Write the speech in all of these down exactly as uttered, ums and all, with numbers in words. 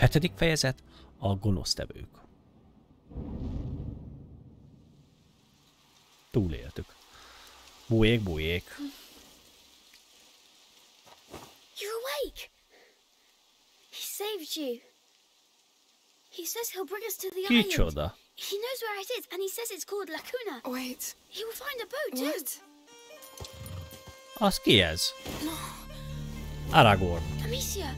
Hetedik fejezet, a gonosztevők. Túléltük. Bújék, bújék. You're awake. He saved you. He says he'll bring us to the island. Kicsoda. He knows where it is, and he says it's called La Cuna. Wait. He will find a boat. What? Az ki ez? Aragorn. Amicia.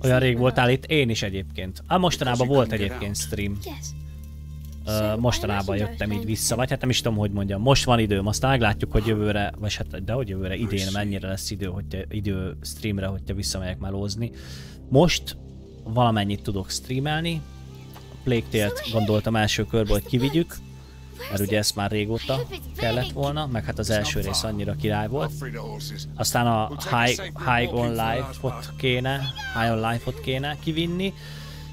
Olyan rég voltál itt, én is egyébként. Á, mostanában volt egyébként stream. Ö, mostanában jöttem így vissza, vagy hát nem is tudom, hogy mondjam. Most van időm, aztán meglátjuk, hogy jövőre, vagy hát de hogy jövőre, idén mennyire lesz idő, hogy te, idő streamre, hogy te visszamegyek melózni. Most valamennyit tudok streamelni. A Plague-tért gondoltam első körbe, hogy kivigyük. Mert ugye ezt már régóta kellett volna, meg hát az első rész annyira király volt. Aztán a High, high on Life-ot kéne, High on Life-ot kéne kivinni,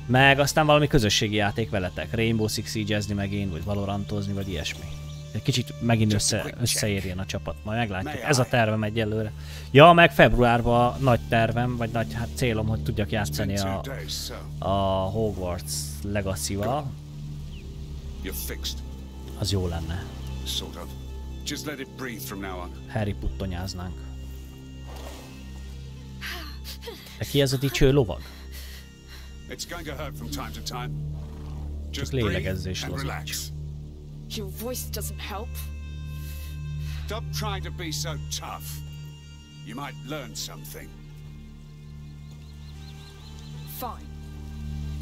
meg aztán valami közösségi játék veletek, Rainbow Six Siege-ezni meg én, vagy Valorantozni, vagy ilyesmi. Egy kicsit megint össze, összeérjen a csapat, majd meglátjuk. Ez a tervem egyelőre. Ja, meg februárban a nagy tervem, vagy nagy hát célom, hogy tudjak játszani a, a Hogwarts Legacy-val. Az jó lenne. Harry puttonyáznánk. De ki ez a dicső lovag? Csak lélegezzés lazíts.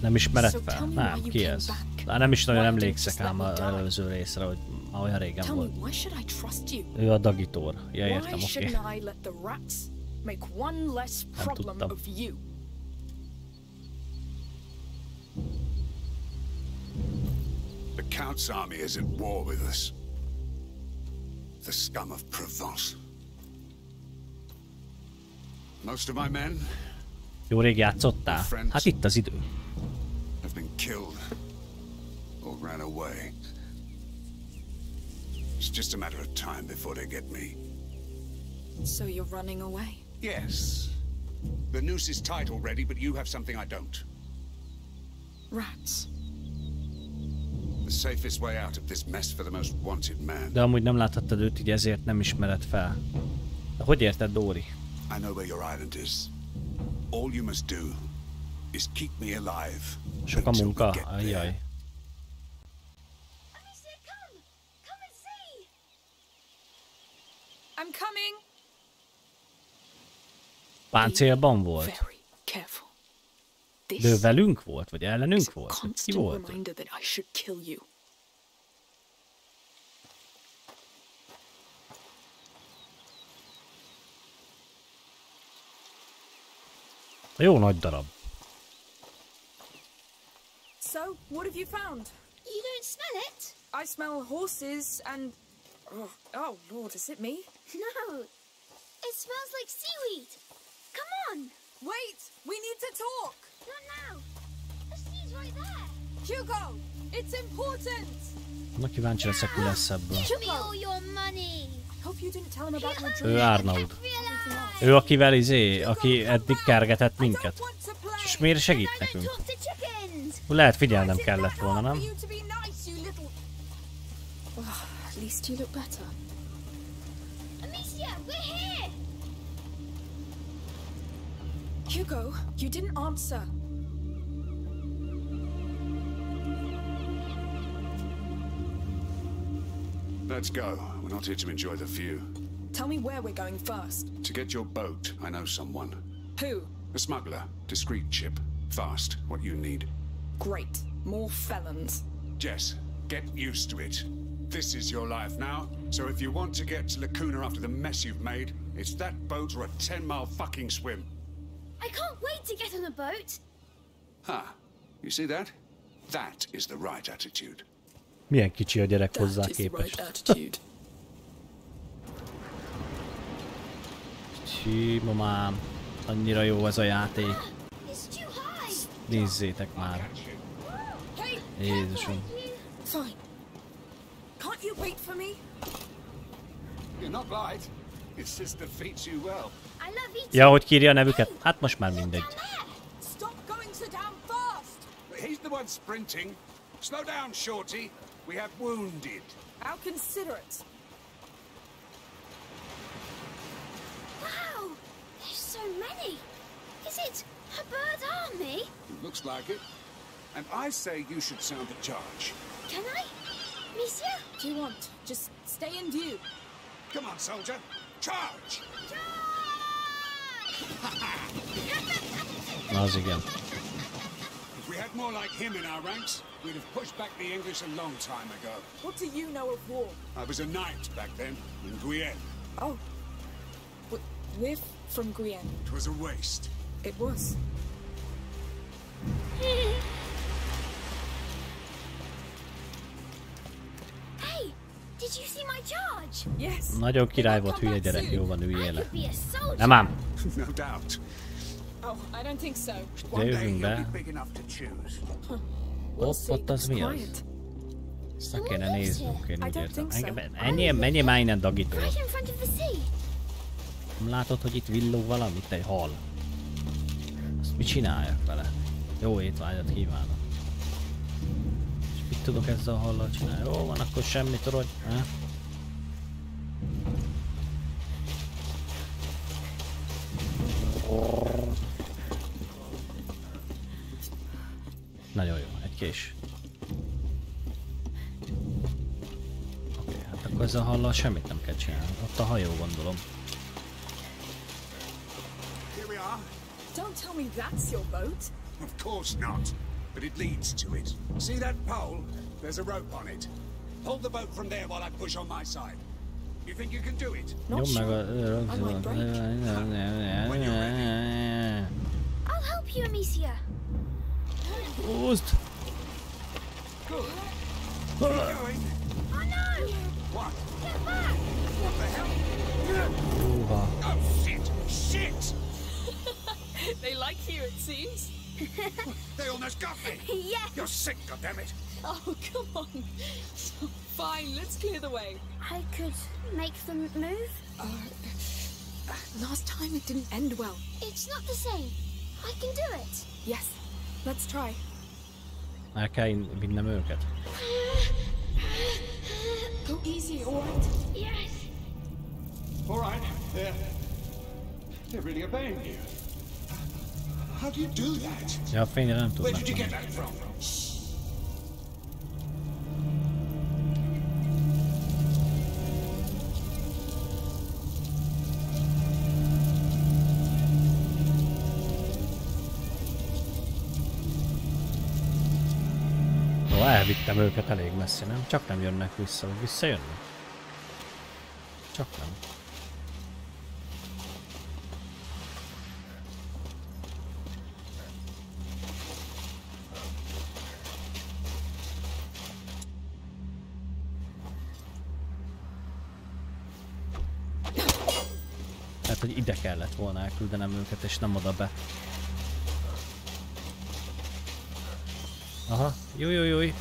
Nem ismered fel? Nem, ki ez? Már nem is nagyon emlékszek ám az előző részre, hogy már olyan régen volt. Ő a dagítór. Ja, értem, oké. Nem tudtam. The Count's army is at war with us. The scum of Provence. Most of my men. Jó rég játszottál? Hát itt az idő. Ran away. It's just a matter of time before they get me. So you're running away? Yes. The noose is tied already, but you have something I don't. Rats. The safest way out of this mess for the most wanted man. De amúgy nem láthattad őt, így ezért nem ismered fel. De hogy érted, Dori? I know where your island is. All you must do is keep me alive. Sok a munka. Ajjaj. Páncélban volt? De velünk volt? Vagy ellenünk volt? Ki volt? Jó nagy darab. So, what have you found? You don't smell it? I smell horses and... Oh, oh Lord, is it me? No. It smells like seaweed. Come on. Wait, we need to talk. Not now. The sea's right there. Hugo, it's important. Na kíváncsi leszek, mi lesz ebből. Ő Arnaud. Ő akivel izé, aki eddig kergetett minket. És miért segít nekünk? Lehet figyelnem kellett volna, nem? At least you look better. Amicia, we're here! Hugo, you didn't answer. Let's go. We're not here to enjoy the view. Tell me where we're going first. To get your boat, I know someone. Who? A smuggler. Discreet ship. Fast. What you need. Great. More felons. Jess, get used to it. This is your life now, so if you want to get to La Cuna after the mess you've made, it's that boat or a ten mile fucking swim. I can't wait to get on a boat. Ha, huh. You see that? That is the right attitude. Milyen kicsi a gyerek hozzá képest. That is the right attitude. Csí, mamám, annyira jó ez a játék. Nézzétek már. Hey, Hey, the tree. Sorry. Can't you wait for me? You're not light. It's just the feeds you well. I love eating. Ja, hogy kírja a nevüket. Hát most már mindegy. Stop going so damn fast. He's the one sprinting. Slow down, Shorty. We have wounded. How considerate. Wow, there's so many. Is it a bird army? It looks like it. And I say you should sound the charge. Can I? Monsieur? Do you want? Just stay in view. Come on, soldier. Charge! Charge! Nice again. If we had more like him in our ranks, we'd have pushed back the English a long time ago. What do you know of war? I was a knight back then, in Guyenne. Oh. We're from Guyenne. It was a waste. It was. Hey, did you see my charge? Yes. Nagyon király volt, hülye gyerek, jól van, üljél le. Nem ám. No doubt. Oh, I don't think so. De jövünk be. Ott, ott az mi az? Ezt meg kéne néznünk, én úgy értem. Ennyi, menjél már innen dagítóra. Nem látod, hogy itt villog valamit, te hal? Azt mit csináljak vele? Jó étvágyat kívánok. És mit tudok ezzel a hallal csinálni? Jó van, akkor semmi torony. Ha? Nagyon jó, egy kés. Oké, okay, hát akkor ezzel a hallal semmit nem kell csinálni. Ott a hajó, gondolom. Don't tell me that's your boat. Of course not, but it leads to it. See that pole? There's a rope on it. Hold the boat from there while I push on my side. You think you can do it? Not sure. I might break. When you're ready. I'll help you, Amicia. Prost. Good. Keep going. Oh no! What? Get back! What the hell? Oh shit! Shit! They like you, it seems. They almost got me. Yeah. You're sick, goddammit. Oh, come on. Fine, let's clear the way. I could make them move. Uh, last time it didn't end well. It's not the same. I can do it. Yes, let's try. I can win the market. Go easy, all right? Yes. All right. Yeah. They're really obeying you. How do you do that? Yeah, where did you get that from? Shh. Ó, elvittem őket elég messze, nem? Csak nem jönnek vissza, vagy visszajönnek? Csak nem. Hogy ide kellett volna elküldenem őket, és nem oda be. Aha, jó, jó, jó.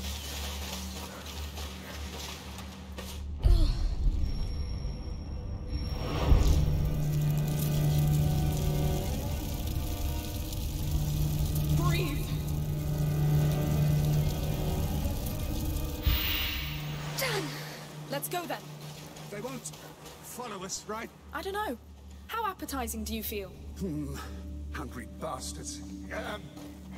Let's go then. They won't follow us, right? I don't know. How appetizing do you feel? Hmm, hungry bastards. Um,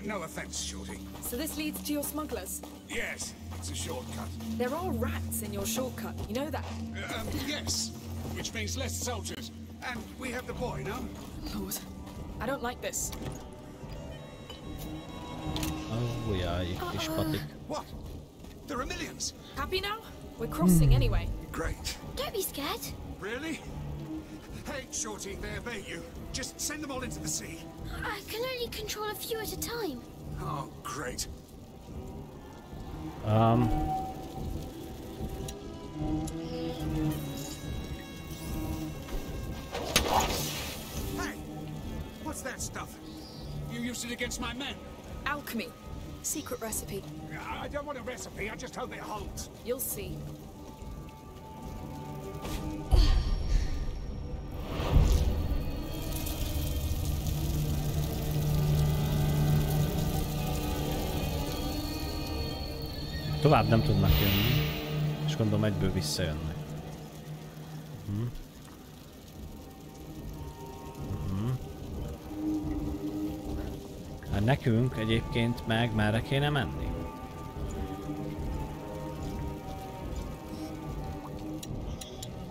no offense, Shorty. So this leads to your smugglers? Yes, it's a shortcut. There are rats in your shortcut, you know that? Um, yes, which means less soldiers. And we have the boy, no? Lord, I don't like this. Oh, yeah, it's pathetic. What? There are millions. Happy now? We're crossing mm. anyway. Great. Don't be scared. Really? Hey, Shorty, they obey you. Just send them all into the sea. I can only control a few at a time. Oh, great. Um. Hey, what's that stuff? You used it against my men. Alchemy. Secret recipe. I don't want a recipe, I just hope it holds. You'll see. Tovább nem tudnak jönni, és gondolom egyből visszajönnek. Uh-huh. Uh-huh. Hát nekünk egyébként meg merre kéne menni?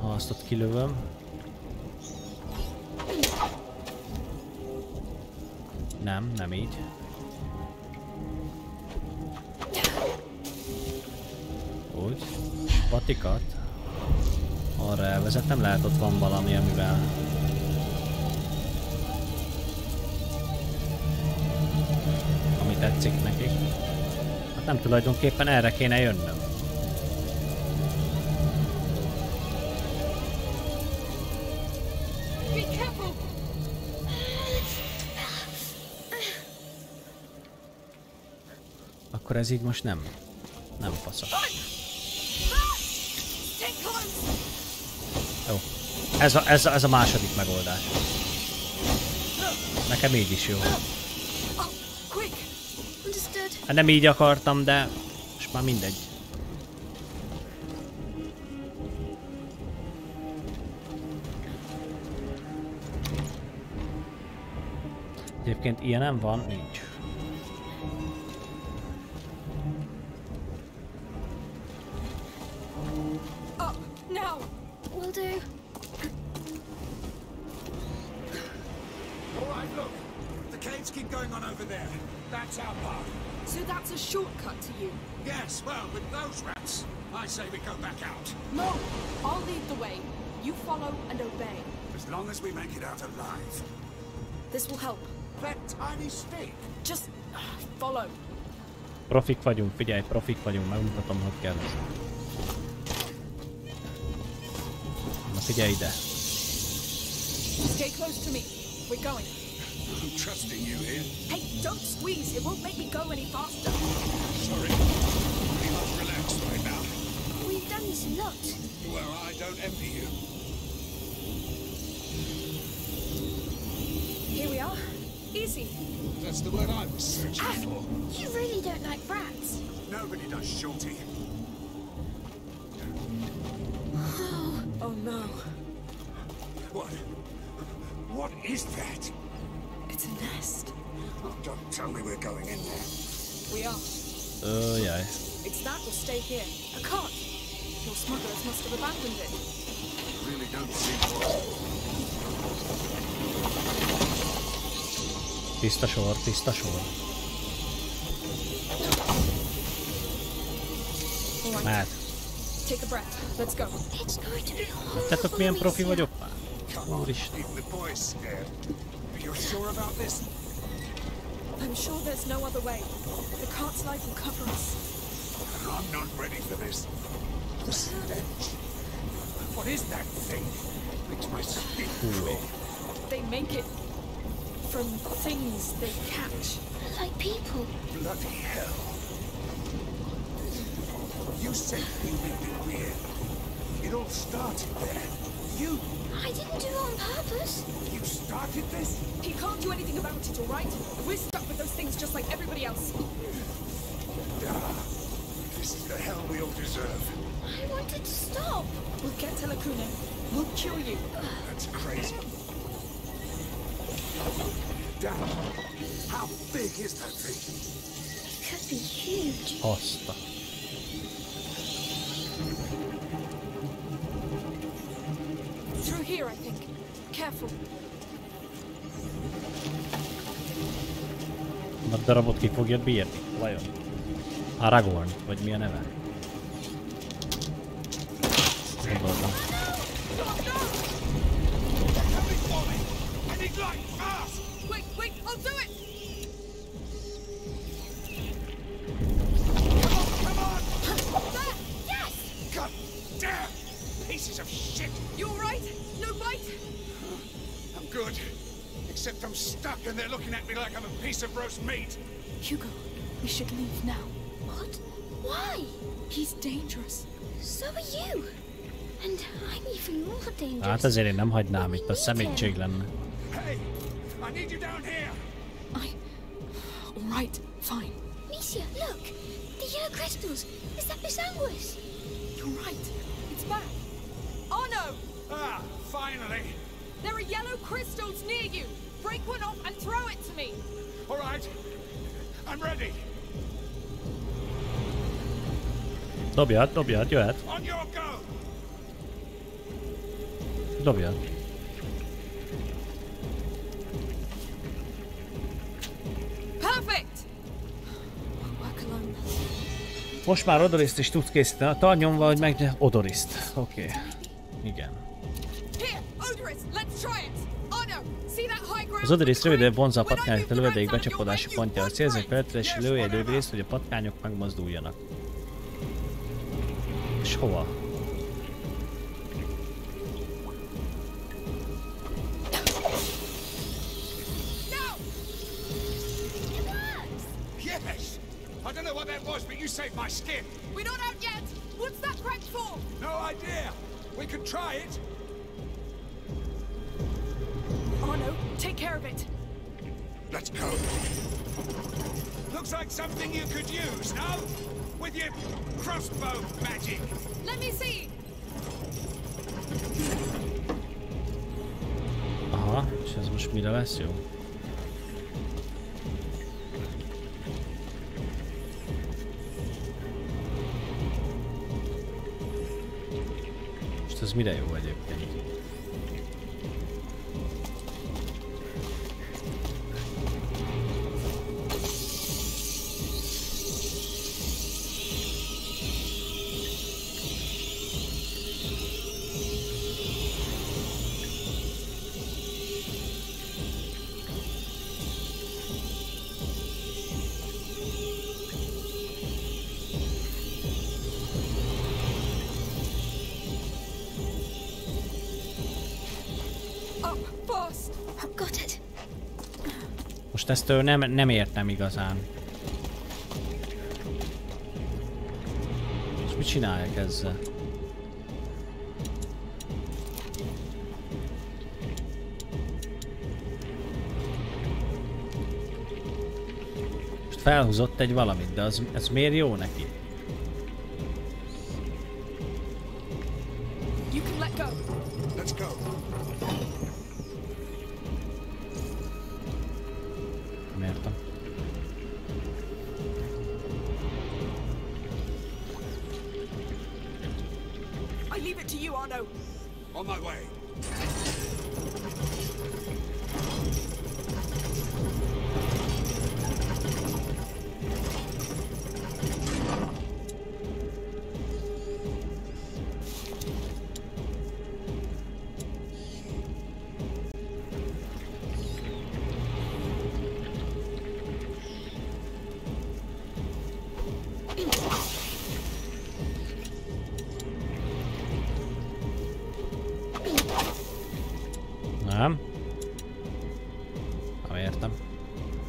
Ha azt ott kilövöm. Nem, nem így. Úgy. Patikat. Arra elvezet, nem lehet, ott van valami, amivel... Ami tetszik nekik. Hát nem, tulajdonképpen erre kéne jönnöm. Akkor ez így most nem. Nem faszos. Jó. Ez a, ez, a, ez a második megoldás. Nekem így is jó. Nem így akartam, de most már mindegy. Egyébként ilyen nem van, nincs. Profik vagyunk, figyelj, profik vagyunk, megmutatom, hogy kell. Na figyelj ide. Easy. That's the word I was searching ah, for. You really don't like rats. Nobody does, Shorty. Oh, oh no. What? What is that? It's a nest. Oh, don't tell me we're going in there. We are. Oh, uh, yeah. It's that or stay here. I can't. Your smugglers must have abandoned it. I really don't see what. Tiszta sor, tiszta sor. Mehet. Láttátok, milyen profi vagyok már? Úristen. From things they catch. Like people. Bloody hell. You said we would be weird. It all started there. You. I didn't do it on purpose. You started this? He can't do anything about it, all right? We're stuck with those things just like everybody else. Ah, this is the hell we all deserve. I wanted to stop. We'll get to La Cuna. We'll kill you. That's crazy. Damn. How big is that thing? It could be huge. Hosta. Through here, I think. Careful. Nagy darabot ki fogja bírni, vajon? Aragorn, vagy mi a neve? Gondolom. Wait, wait, I'll do it! Come on, come on! There! Yes! God damn! Pieces of shit! You alright? No bite? I'm good. Except I'm stuck and they're looking at me like I'm a piece of roast meat. Hugo, We should leave now. What? Why? He's dangerous. So are you. And I'm even more dangerous. Hát azért én nem hagynám itt, az szemétség lenne. Hey, I need you down here. I. All right, fine. Amicia, look, the yellow crystals. Is that Bisanguis? You're right. It's back. Oh no! Ah, finally. There are yellow crystals near you. Break one off and throw it to me. All right. I'm ready. Dobjad, dobjad, jöhet. On your go. Dobjad. Perfect. Most már odoriszt is tudsz készíteni. A tarnyomval, hogy meg odoriszt. Oké. Okay. Igen. Az odoriszt rövidebb vonzza a patkányok a lövedék becsapódási pontjára. Célzunk feletre és lőj egy lövedészt, hogy a patkányok megmozduljanak. És hova? I don't know what that was, but you saved my skin. We're not out yet. What's that crack for? No idea. We could try it. Arnaud, take care of it. Let's go. Looks like something you could use, no? With your crossbow magic. Let me see. Aha, és ez most mire lesz jó? Ez mire jó egyébként? Ezt nem, nem értem igazán. És mit csinálják ezzel? Most felhúzott egy valamit, de az, ez miért jó neki?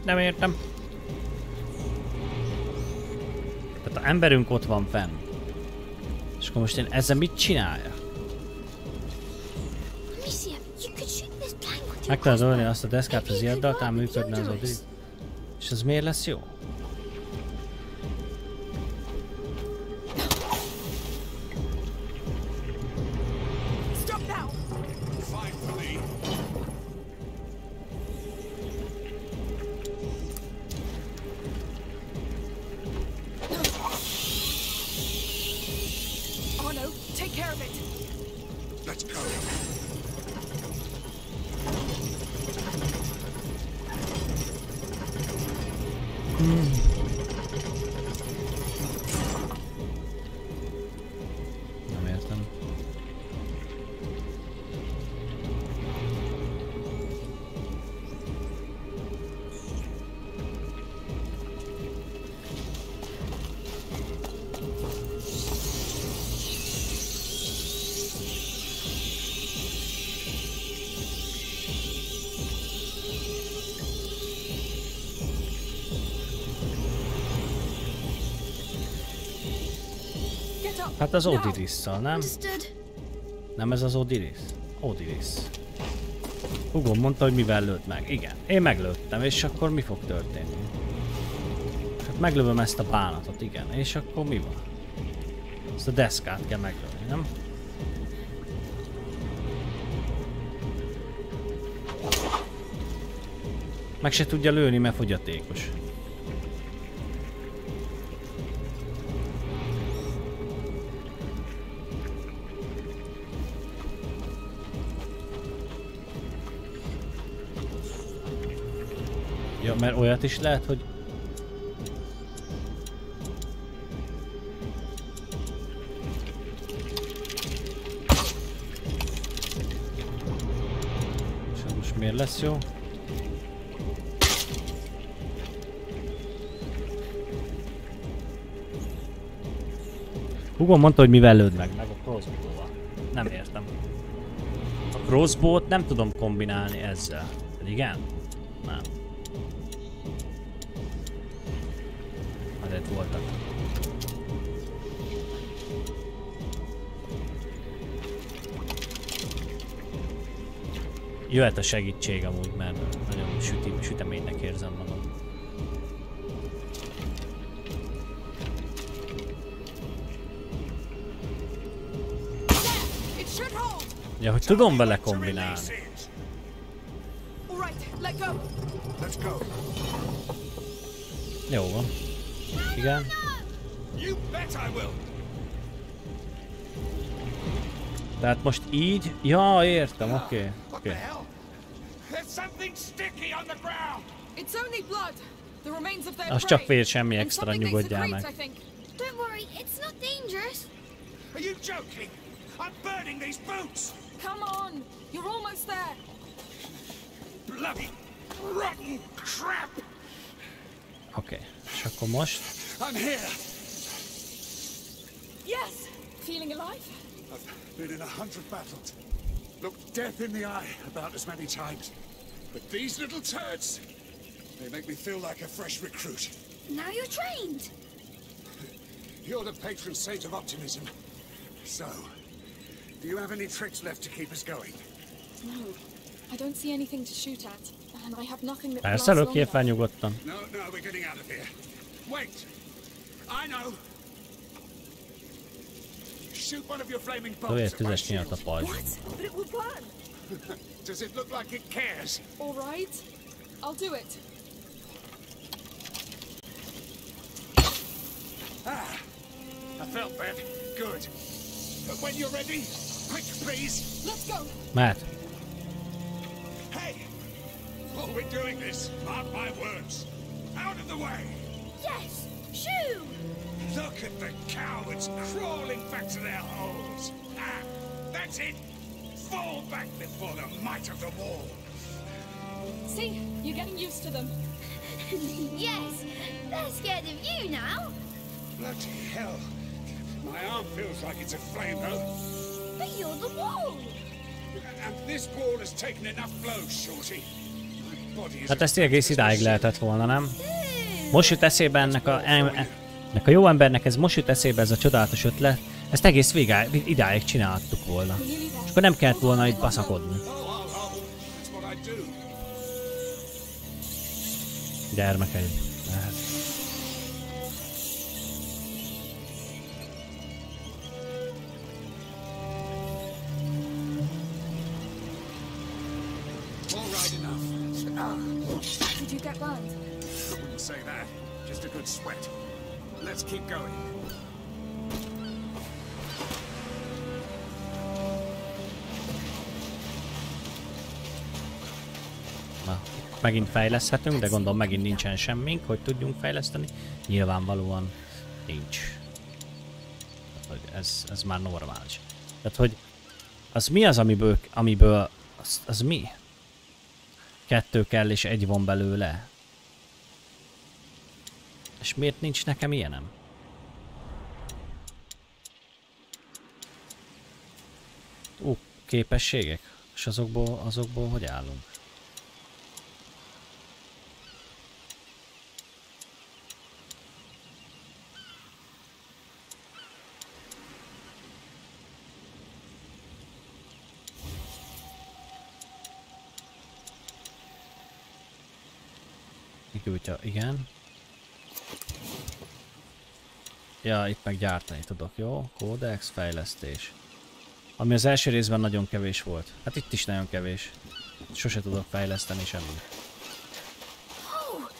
Nem értem. Tehát a emberünk ott van fenn. És akkor most én ezzel mit csinálja? Meg kell zolni azt a deszkát az ilyeddal, talán működne az addig. És ez miért lesz jó? Hát az Odirisszal, nem? Nem ez az Odiris? Odiris. Hugo mondta, hogy mivel lőtt meg. Igen, én meglőttem, és akkor mi fog történni? Hát meglövöm ezt a bánatot, igen, és akkor mi van? Ezt a deszkát kell meglövni, nem? Meg se tudja lőni, mert fogyatékos. Ja, mert olyat is lehet, hogy... És ez most miért lesz jó? Hugo mondta, hogy mivel lőd meg, meg a crossbow-val. Nem értem. A crossbow-t nem tudom kombinálni ezzel. Igen? Nem. Hát voltak. Jöhet a segítség amúgy, mert nagyon süti, süteménynek érzem magam. Ja, hogy tudom vele kombinálni. Jó van. Igen. Tehát most így... Ja, értem, oké. Okay. Okay. Az csak fél, semmi extra, nyugodjál meg. Come on, you're almost there. Bloody rotten crap. Okay, és akkor most. I'm here. Yes, feeling alive. I've been in a hundred battles. Looked death in the eye about as many times. But these little turds, they make me feel like a fresh recruit. Now you're trained. You're the patron saint of optimism. So. Do you have any tricks left to keep us going? No, I don't see anything to shoot at, and I have nothing that lasts longer. No, no, we're getting out of here. Wait, I know. Shoot one of your flaming bolts. What? But it will burn. Does it look like it cares? All right, I'll do it. Ah, I felt that. Good. But when you're ready. Quick, please. Let's go. Matt. Hey, while we're doing this, mark my words. Out of the way. Yes. Shoo. Look at the cowards crawling back to their holes. Ah, that's it. Fall back before the might of the wall. See, you're getting used to them. Yes. They're scared of you now. Bloody hell. My arm feels like it's aflame, though. But you're the wall. And this wall has taken enough blows, Shorty. Hát ezt egész idáig lehetett volna, nem? Most jut eszébe ennek a, ennek a jó embernek, ez most jut eszébe ez a csodálatos ötlet. Ezt egész végig, idáig csináltuk volna. És akkor nem kellett volna itt baszakodni. Gyermekeim. Did you get burned? I wouldn't say that. Just a good sweat. Let's keep going. Na, megint fejleszthetünk, de gondolom megint nincsen semmink, hogy tudjunk fejleszteni. Nyilvánvalóan nincs. Hogy ez, ez már normális. Tehát, hogy az mi az, amiből, amiből az, az mi? Kettő kell és egy van belőle. És miért nincs nekem ilyenem? Ó, képességek. És azokból, azokból hogy állunk? Kigyújtja, igen. Ja, itt meg gyártani tudok, jó? Kódex, fejlesztés. Ami az első részben nagyon kevés volt. Hát itt is nagyon kevés. Sose tudok fejleszteni semmit. Oh,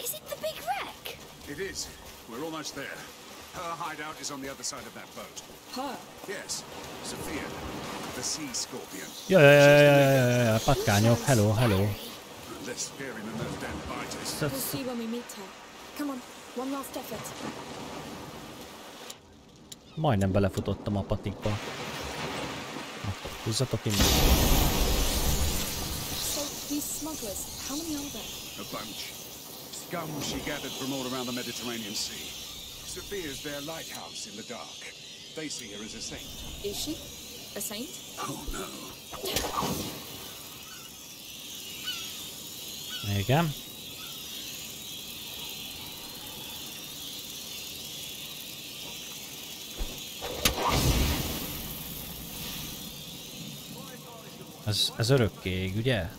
is it the big wreck? It is. We're almost there. Her hideout is on the other side of that boat. Her? Yes, Sophia, the sea scorpion. Ja, ja, ja, ja, ja, ja, ja, patkányok. Hello, hello. We'll see when we meet her. Come on, one last effort. Majdnem belefutottam a patikba. Húzzatok innen. Igen. Ez, ez örökkéig, ugye?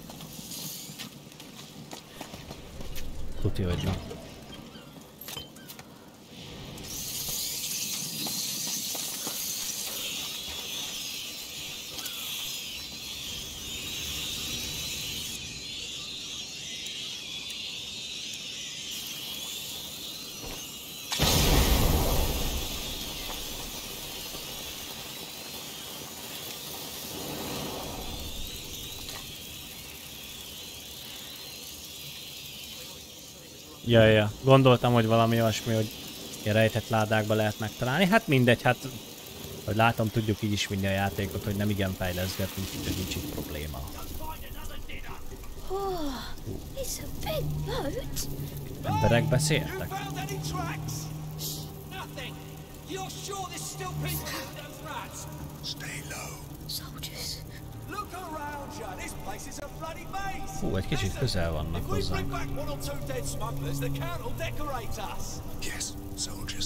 Tudj, hogy nem. Ja, ja, gondoltam, hogy valami olyasmi, hogy ilyen rejtett ládákba lehet megtalálni. Hát mindegy, hát, hogy látom, tudjuk így is vinni a játékot, hogy nem igen fejleszgetünk, úgyhogy nincs itt probléma. Emberek beszéltek? Hú, egy kicsit közel vannak hozzánk. Yes, soldiers.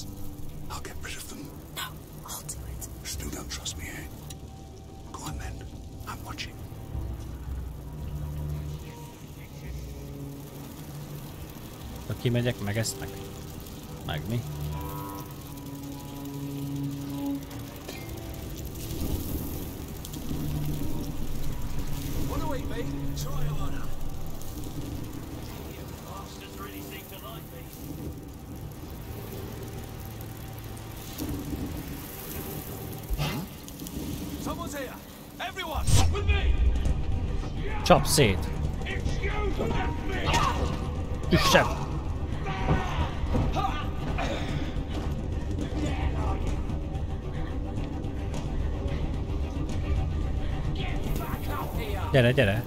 I'll get rid of them. No, I'll do it. Still don't trust me, eh? Go on then. I'm watching. Ha kimegyek, megesznek. Meg mi? Csap szét! Üssem! Gyere, gyere!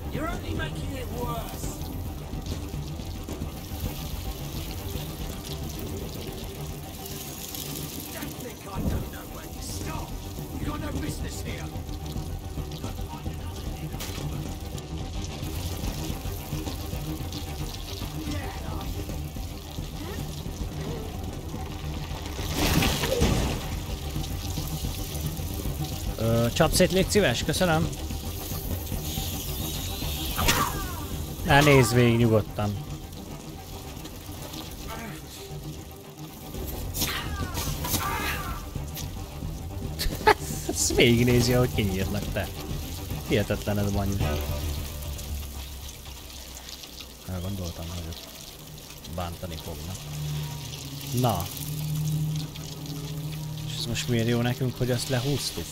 Csapsz szét, légy szíves, köszönöm. Ne, nézd végig nyugodtan. Ezt végignézi, ahogy kinyírnak, te. Hihetetlen ez annyira. Elgondoltam, hogy bántani fognak. Na. És ez most miért jó nekünk, hogy azt lehúztuk?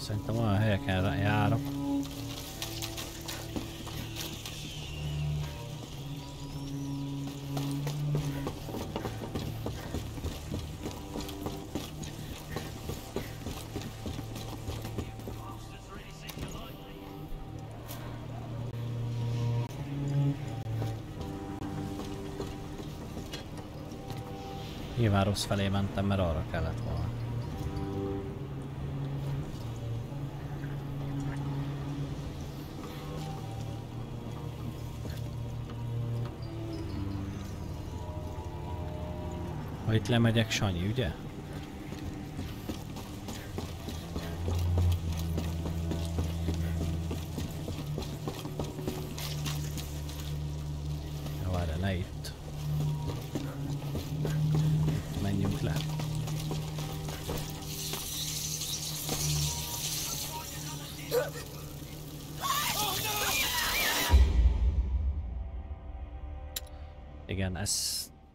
Szerintem olyan helyeken járok. Nyilván rossz felé mentem, mert arra kellett volna. Ha itt lemegyek, Sanyi, ugye?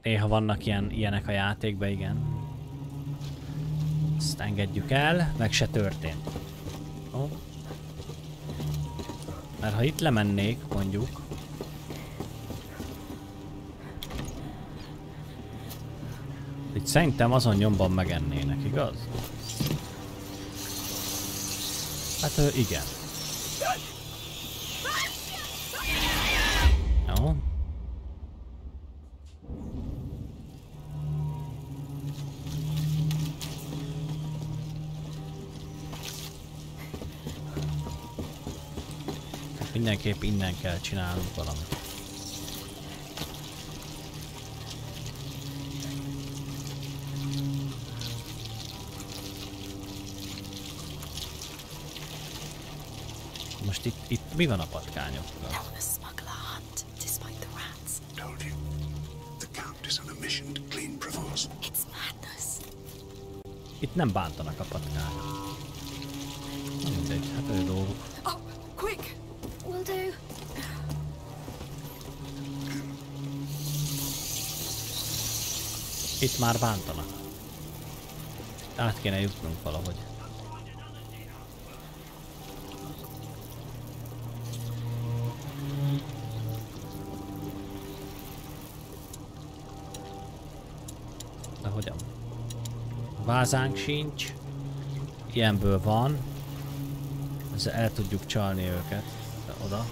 Néha vannak ilyen, ilyenek a játékban, igen. Ezt engedjük el, meg se történt. Jó. Mert ha itt lemennék, mondjuk. Itt szerintem azon nyomban megennének, igaz? Hát igen. Jó. Mindenképp innen kell csinálnunk valamit. Most itt, itt mi van a patkányokkal? Itt nem bántanak a patkányok. Na mindegy, hát ő dolgok. Itt már bántanak. Át kéne jutnunk valahogy. De hogyan? A vázánk sincs. Ilyenből van. Ezzel el tudjuk csalni őket. De oda.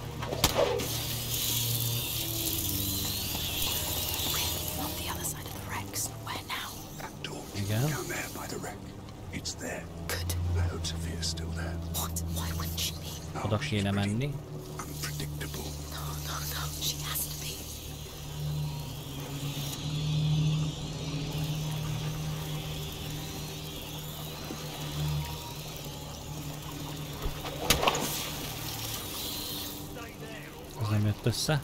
Oda kéne menni. Az nem jött össze.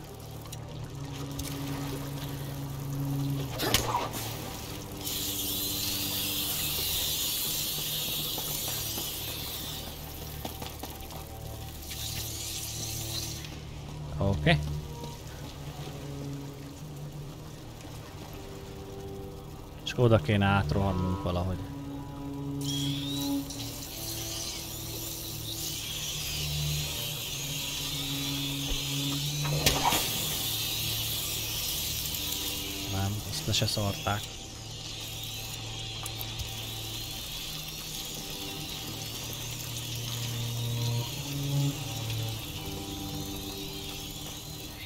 Oké. És oda kéne átrohannunk valahogy. Nem, ezt le se szarták.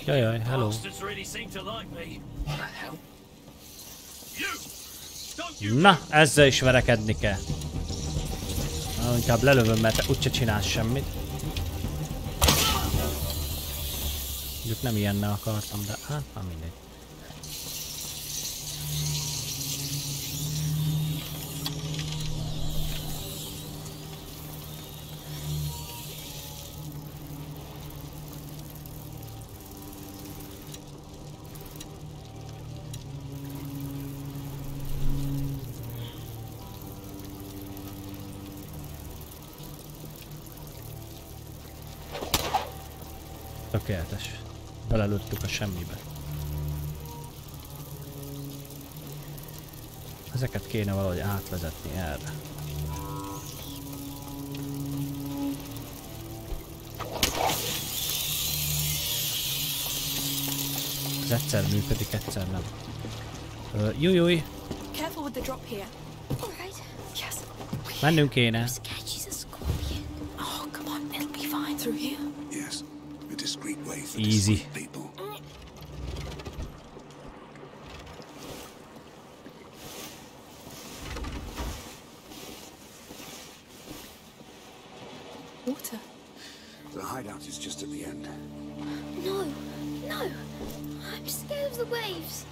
Jajjaj, hello. Na, ezzel is verekedni kell. Na, inkább lelövöm, mert úgyse csinálsz semmit. Mondjuk nem ilyennel akartam, de hát nem mindegy. Tökéletes. Belelőttük a semmibe. Ezeket kéne valahogy átvezetni erre. Ez egyszer működik, egyszer nem. Jújjúj! Mennünk kéne. Easy. water. The hideout is just at the end. No, no. I'm scared of the waves.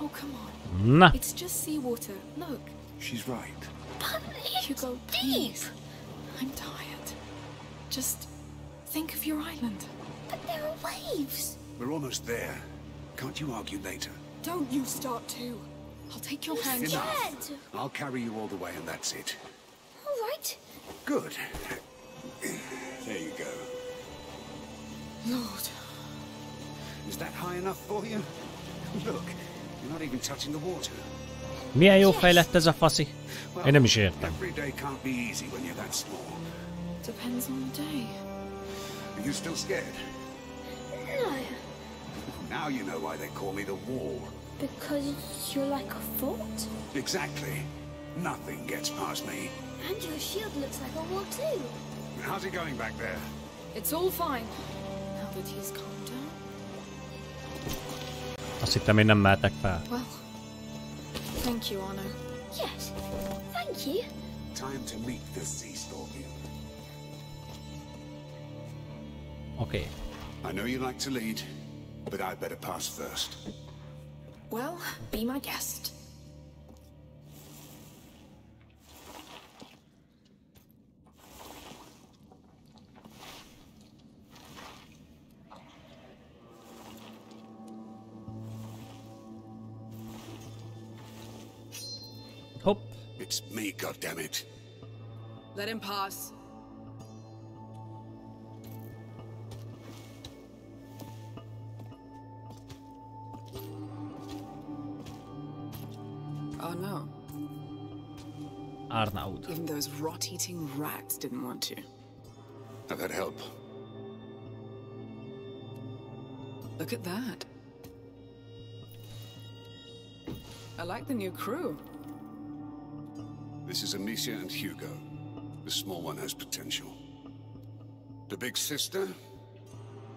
Oh, come on. Nah. It's just seawater. Look. She's right. But it's Hugo, please. I'm tired. Just think of your island. But there are waves. We're almost there. Can't you argue later? Don't you start too. I'll take your hand. Enough. I'll carry you all the way and that's it. All right. Good. There you go. Lord. Is that high enough for you? Look, you're not even touching the water. Milyen jó fejlett ez a faszi? Én nem is értem. Every day can't be easy when you're that small. Depends on the day. Are you still scared? No. Now you know why they call me the Wall. Because you're like a fort? Exactly. Nothing gets past me. And your shield looks like a wall too. How's it going back there? It's all fine. Now that he's calmed down. Azt hittem, én nem mehetek fel. Well, thank you, Arnaud. Yes, thank you. Time to meet the sea stallion. Okay. I know you like to lead, but I'd better pass first. Well, be my guest. Hope. It's me, goddammit. Let him pass. Arnaud. Arnaud. Even those rot-eating rats didn't want to. I've had help. Look at that. I like the new crew. This is Amicia and Hugo. The small one has potential. The big sister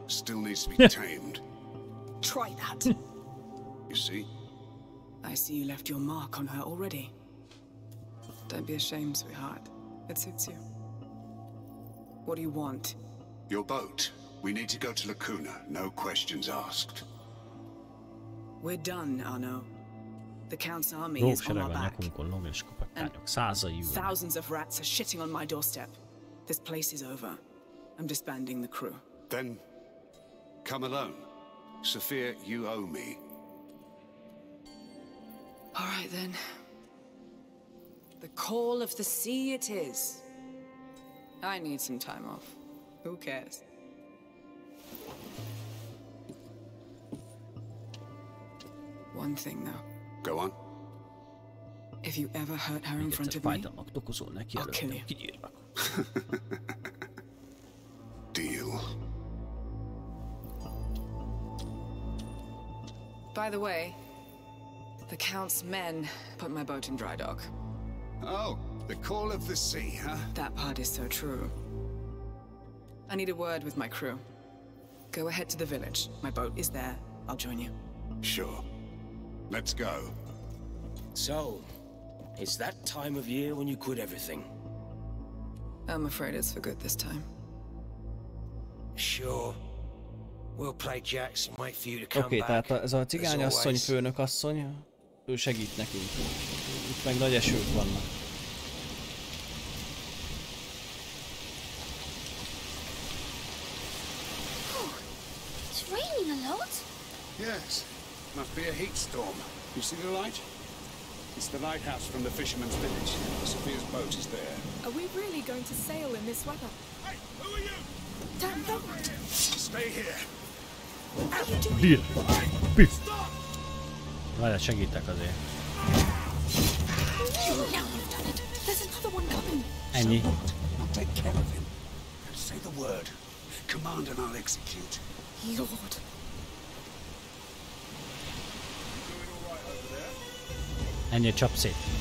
still needs to be tamed. Try that. You see? I see you left your mark on her already. Don't be ashamed, sweetheart. It suits you. What do you want? Your boat. We need to go to La Cuna. No questions asked. We're done, Arnaud. The Count's army is on our back. And thousands of rats are shitting on my doorstep. This place is over. I'm disbanding the crew. Then, come alone. Sophia, you owe me. All right, then. The call of the sea it is. I need some time off. Who cares? One thing, though. Go on. If you ever hurt her in front of me, I'll kill you. Deal. By the way, the Count's men put my boat in dry dock. Oh, the call of the sea, huh? That part is so true. I need a word with my crew. Go ahead to the village. My boat is there. I'll join you. Sure. Let's go. So, it's that time of year when you quit everything. I'm afraid it's for good this time. Sure. We'll play jacks and wait for you to come okay, back. Tehát ez a cigányasszony főnökasszony, ő segít nekünk. Itt meg nagy esők vannak. Oh, it's raining a lot. Yes. Must be a heat storm. You see the light? It's the lighthouse from the fisherman's village. Sophia's boat is there. Are we really going to sail in this weather? Hey, who are you? Don't go. Stay here. What are you doing? Deal. Hey, stop. Várjál, segítek azért. You know you've done it. There's another one coming. Ennyi. I'll take care of him. Say the word. Command and I'll execute. Lord. And you chop it.